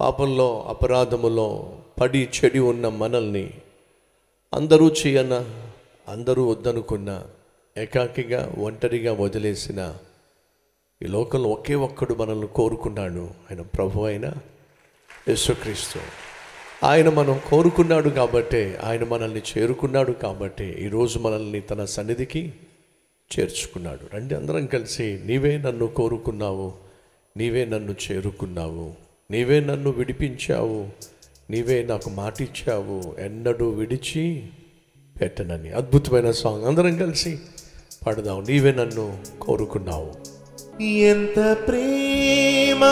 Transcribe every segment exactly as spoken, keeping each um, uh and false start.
పాపంలో అపరాధములో పడి చెడి ఉన్న మనల్ని అందరూ చేయన అందరూ వద్దనుకున్న ఏకాకిగా ఒంటరిగా వదిలేసిన ఈ లోకంలో ఒకే ఒక్కడు మనల్ని కోరుకున్నాడు, ఆయన ప్రభు అయిన యేసుక్రీస్తు. ఆయన మనం కోరుకున్నాడు కాబట్టే, ఆయన మనల్ని చేరుకున్నాడు కాబట్టే ఈరోజు మనల్ని తన సన్నిధికి చేర్చుకున్నాడు. రండి అందరం కలిసి, నీవే నన్ను కోరుకున్నావు, నీవే నన్ను చేరుకున్నావు, నీవే నన్ను విడిపించావు, నీవే నాకు మాటిచ్చావు, ఎన్నడూ విడిచి పెట్టనని. అద్భుతమైన సాంగ్, అందరం కలిసి పాడదాం. నీవే నన్ను కోరుకున్నావు, ఎంత ప్రేమ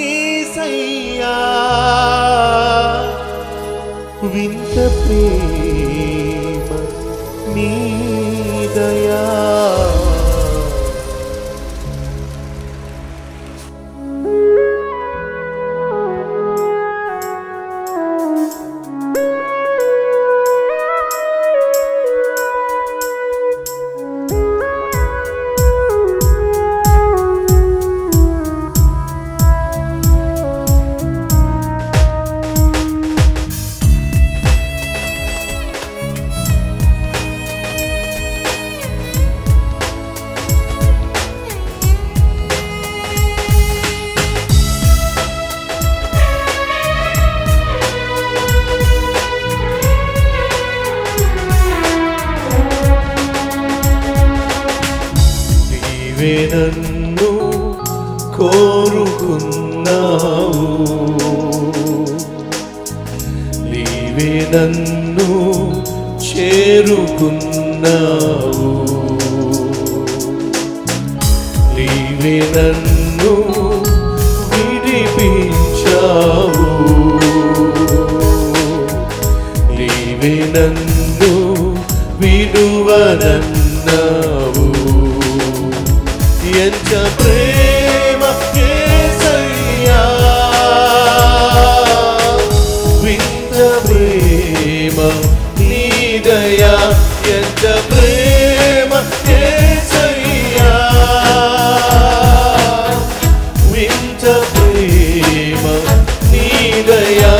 యేసయ్యా, వింత ప్రేమ నీ దయా, నన్ను కోరుకున్నావు, నీవే నన్ను చేరుకున్నావు, నీవే నన్ను విడిపించావు, నీవే నన్ను విడువదన్నావు. ఎంత ప్రేమ యేసయ్యా, వింత ప్రేమ నీ దయా, ఎంత ప్రేమ యేసయ్యా, వింత ప్రేమ నీ దయా,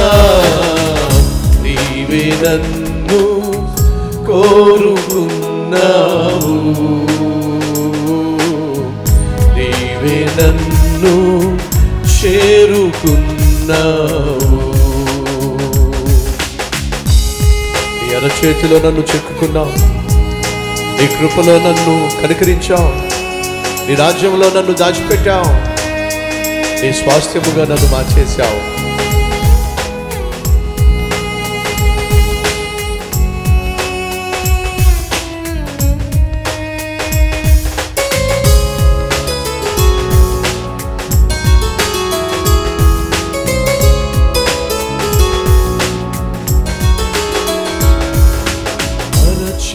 నీవే నన్ను కోరుకున్నావు, నన్ను చేరుకున్నావు. నీ అరచేతిలో నన్ను చెక్కుకున్నావు, నీ కృపలో నన్ను కనికరించావు, నీ రాజ్యంలో నన్ను దాచిపెట్టావు, నీ స్వాస్థ్యముగా నన్ను మార్చేశావు.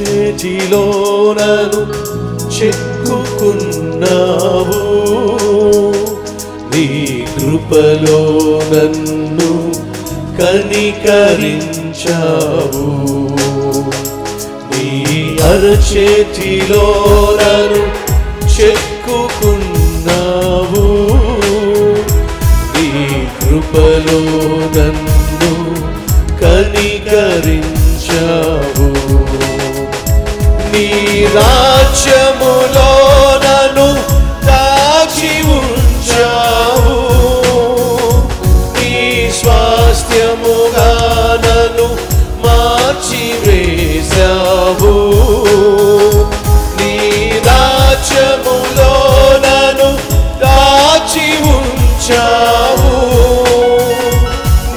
చేతిలో నన్ను చెక్కుకున్నావు, నీ కృపలో నన్ను కనికరించావు, నీ అరచేతిలో నన్ను చెక్కుకున్నావు, నీ కృపలో నన్ను కనికరించావు, నీ రాజ్యములో నన్ను దాచి ఉంచావు, నీ స్వాస్థ్యముగా నన్ను మార్చివేశావు, నీ రాజ్యములో నన్ను దాచి ఉంచావు,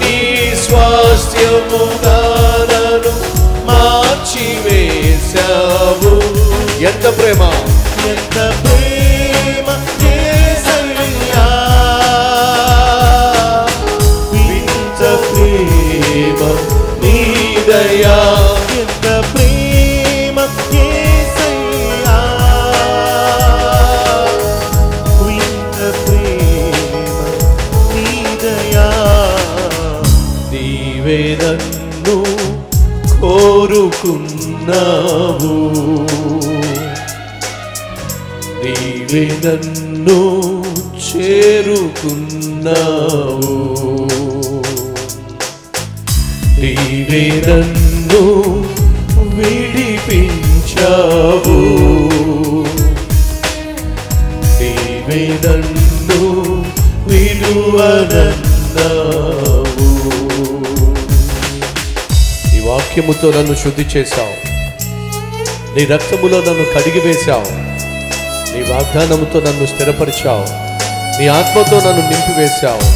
నీ స్వాస్థ్యముగా నన్ను మార్చివేశావు. ఎంత ప్రేమ, ఎంత ప్రేమ యేసయ్యా, వింత ప్రేమ నీ దయా, ఎంత ప్రేమ యేసయ్యా, వింత ప్రేమ నీ దయా, నీవే నన్ను కోరుకున్నావు, నీవే నన్ను చేరుకున్నావు. నుండి నన్ను విడిపించావు, నీవే నన్ను విడువనన్నావు. నీ వాక్యముతో నన్ను శుద్ధి చేశావు, నీ రక్తములో నన్ను కడిగివేశావు, నీ వాగ్దానముతో నన్ను స్థిరపరిచావు, నీ ఆత్మతో నన్ను నింపివేశావు.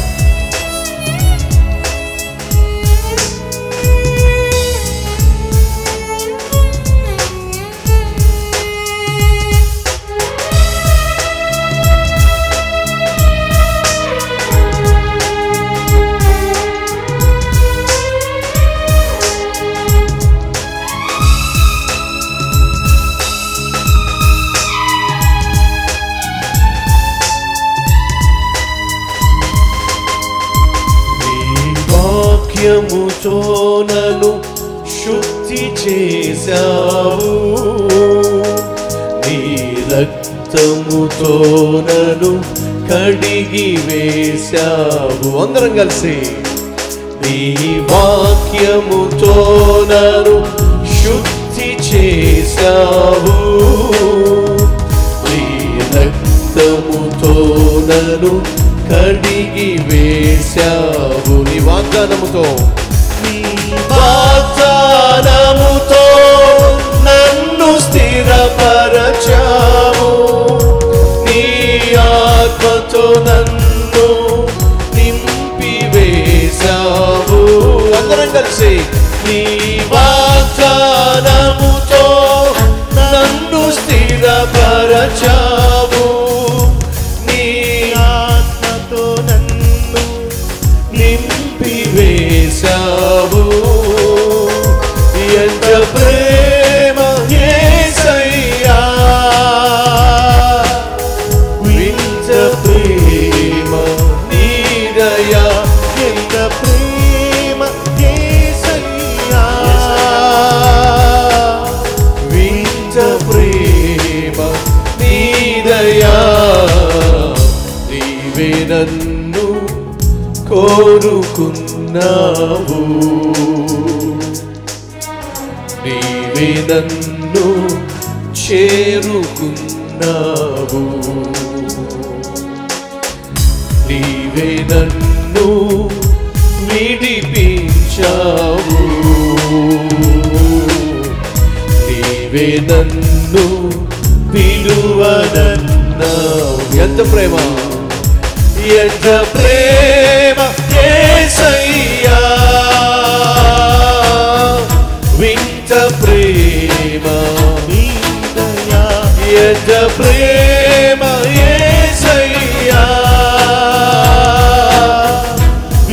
వాక్యముతో నన్ను శుద్ధి చేశావు, నీ రక్తముతో నన్ను కడిగి వేశావు. అందరం కలిసి నీ వాక్యముతో నన్ను శుద్ధి చేశావు, నీ రక్తముతో నన్ను కడిగి వేశావు. నీ వాగ్దానముతో నీ వాగ్దానముతో నన్ను స్థిరపరచావు, నీ ఆత్మతో నన్ను నింపివేశావు. అందరం కలిసి నీ వాగ్దానముతో నన్ను స్థిరపరచావు, నన్ను కోరుకున్నావు, నీవే నన్ను చేరుకున్నావు, నీవే నన్ను విడిపించావు, నీవే నన్ను విడువనన్నావు. ఎంత ప్రేమ, ఎంత ప్రేమ యేసయ్యా, వింత ప్రేమ నీదయా, ఎంత ప్రేమ యేసయ్యా,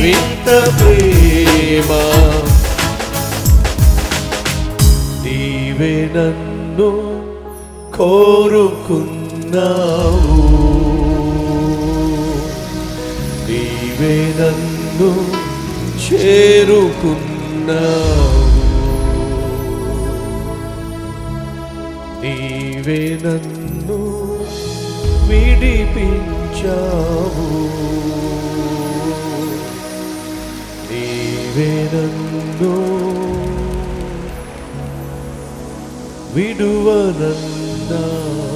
వింత ప్రేమ. నీవే నన్ను కోరుకున్నావు, నీవే నన్ను చేరుకున్నావు, నీవే నన్ను విడిపించావు, నీవే నన్ను విడువనన్నావు.